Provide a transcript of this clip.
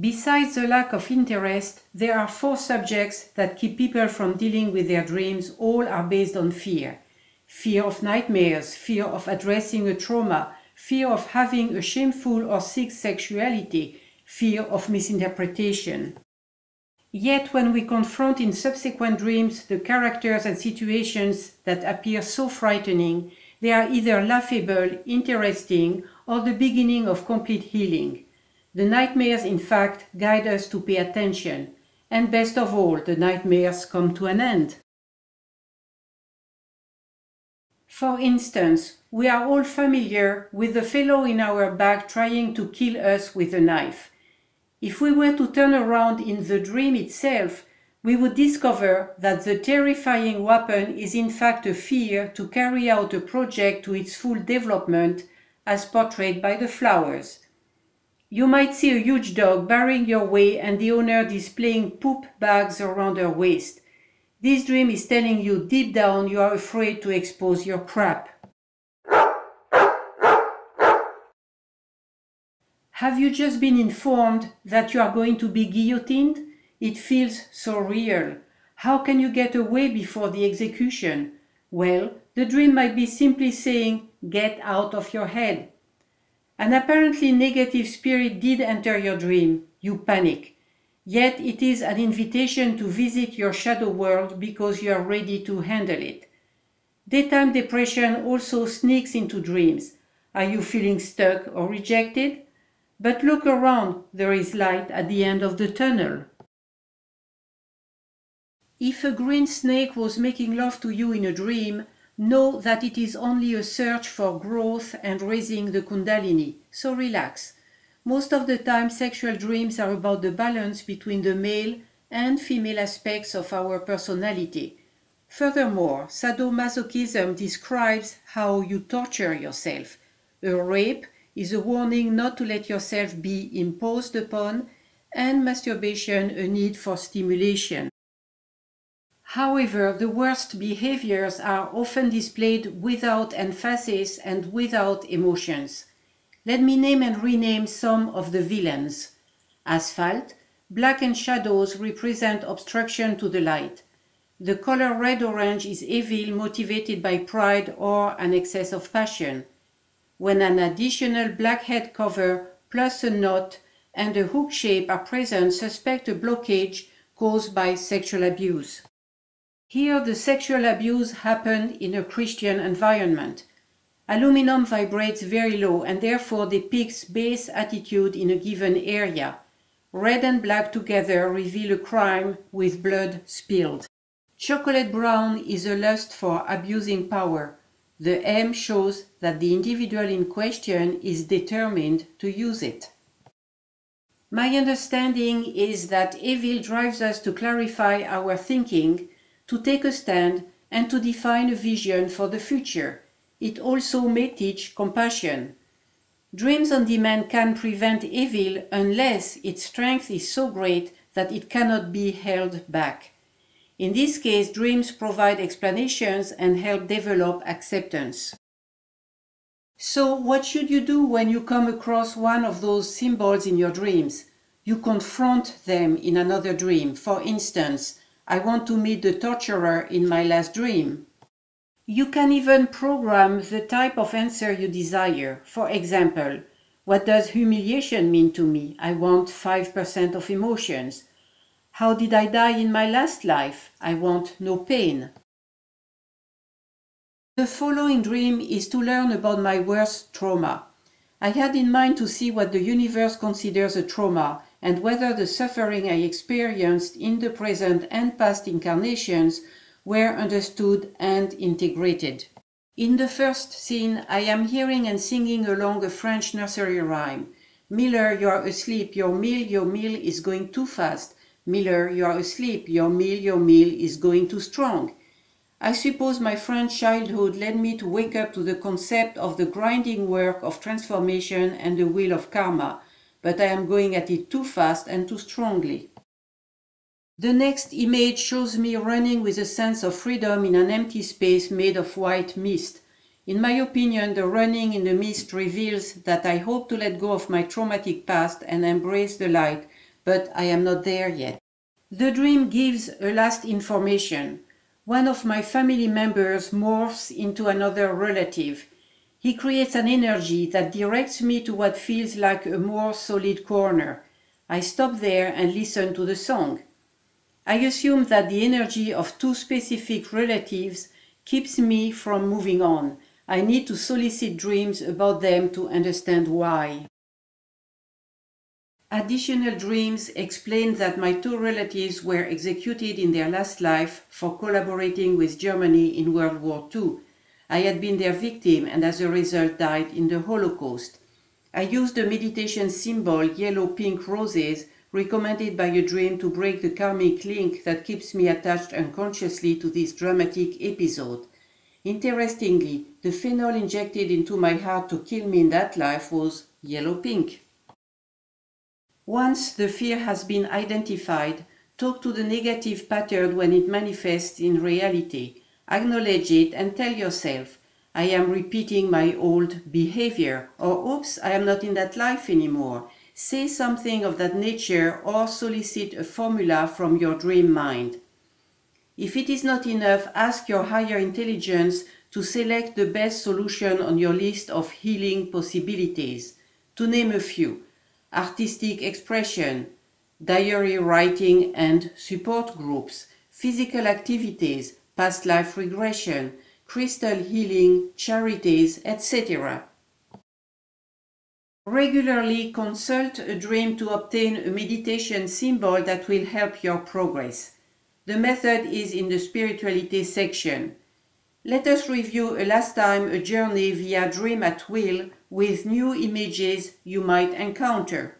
Besides the lack of interest, there are four subjects that keep people from dealing with their dreams. All are based on fear. Fear of nightmares, fear of addressing a trauma, fear of having a shameful or sick sexuality, fear of misinterpretation. Yet when we confront in subsequent dreams the characters and situations that appear so frightening, they are either laughable, interesting, or the beginning of complete healing. The nightmares, in fact, guide us to pay attention. And best of all, the nightmares come to an end. For instance, we are all familiar with the fellow in our back trying to kill us with a knife. If we were to turn around in the dream itself, we would discover that the terrifying weapon is in fact a fear to carry out a project to its full development, as portrayed by the flowers. You might see a huge dog barring your way and the owner displaying poop bags around her waist. This dream is telling you deep down you are afraid to expose your crap. Have you just been informed that you are going to be guillotined? It feels so real. How can you get away before the execution? Well, the dream might be simply saying, "Get out of your head." An apparently negative spirit did enter your dream. You panic. Yet it is an invitation to visit your shadow world because you are ready to handle it. Daytime depression also sneaks into dreams. Are you feeling stuck or rejected? But look around, there is light at the end of the tunnel. If a green snake was making love to you in a dream, know that it is only a search for growth and raising the Kundalini, so relax. Most of the time, sexual dreams are about the balance between the male and female aspects of our personality. Furthermore, sadomasochism describes how you torture yourself. A rape is a warning not to let yourself be imposed upon, and masturbation a need for stimulation. However, the worst behaviors are often displayed without emphasis and without emotions. Let me name and rename some of the villains. Asphalt, blackened shadows represent obstruction to the light. The color red-orange is evil, motivated by pride or an excess of passion. When an additional blackhead cover plus a knot and a hook shape are present, suspect a blockage caused by sexual abuse. Here the sexual abuse happened in a Christian environment. Aluminum vibrates very low and therefore depicts base attitude in a given area. Red and black together reveal a crime with blood spilled. Chocolate brown is a lust for abusing power. The M shows that the individual in question is determined to use it. My understanding is that evil drives us to clarify our thinking, to take a stand, and to define a vision for the future. It also may teach compassion. Dreams on demand can prevent evil unless its strength is so great that it cannot be held back. In this case, dreams provide explanations and help develop acceptance. So, what should you do when you come across one of those symbols in your dreams? You confront them in another dream. For instance, I want to meet the torturer in my last dream. You can even program the type of answer you desire. For example, what does humiliation mean to me? I want 5% of emotions. How did I die in my last life? I want no pain. The following dream is to learn about my worst trauma. I had in mind to see what the universe considers a trauma and whether the suffering I experienced in the present and past incarnations were understood and integrated. In the first scene, I am hearing and singing along a French nursery rhyme. Miller, you are asleep, your meal is going too fast. Miller, you are asleep, your meal is going too strong. I suppose my French childhood led me to wake up to the concept of the grinding work of transformation and the wheel of karma, but I am going at it too fast and too strongly. The next image shows me running with a sense of freedom in an empty space made of white mist. In my opinion, the running in the mist reveals that I hope to let go of my traumatic past and embrace the light but I am not there yet. The dream gives a last information. One of my family members morphs into another relative. He creates an energy that directs me to what feels like a more solid corner. I stop there and listen to the song. I assume that the energy of two specific relatives keeps me from moving on. I need to solicit dreams about them to understand why. Additional dreams explain that my two relatives were executed in their last life for collaborating with Germany in World War II. I had been their victim and as a result died in the Holocaust. I used the meditation symbol yellow-pink roses recommended by a dream to break the karmic link that keeps me attached unconsciously to this dramatic episode. Interestingly, the phenol injected into my heart to kill me in that life was yellow-pink. Once the fear has been identified, talk to the negative pattern when it manifests in reality. Acknowledge it and tell yourself, I am repeating my old behavior, or oops, I am not in that life anymore. Say something of that nature or solicit a formula from your dream mind. If it is not enough, ask your higher intelligence to select the best solution on your list of healing possibilities. To name a few: artistic expression, diary writing and support groups, physical activities, past life regression, crystal healing, charities, etc. Regularly consult a dream to obtain a meditation symbol that will help your progress. The method is in the spirituality section. Let us review a last time a journey via dream at will with new images you might encounter.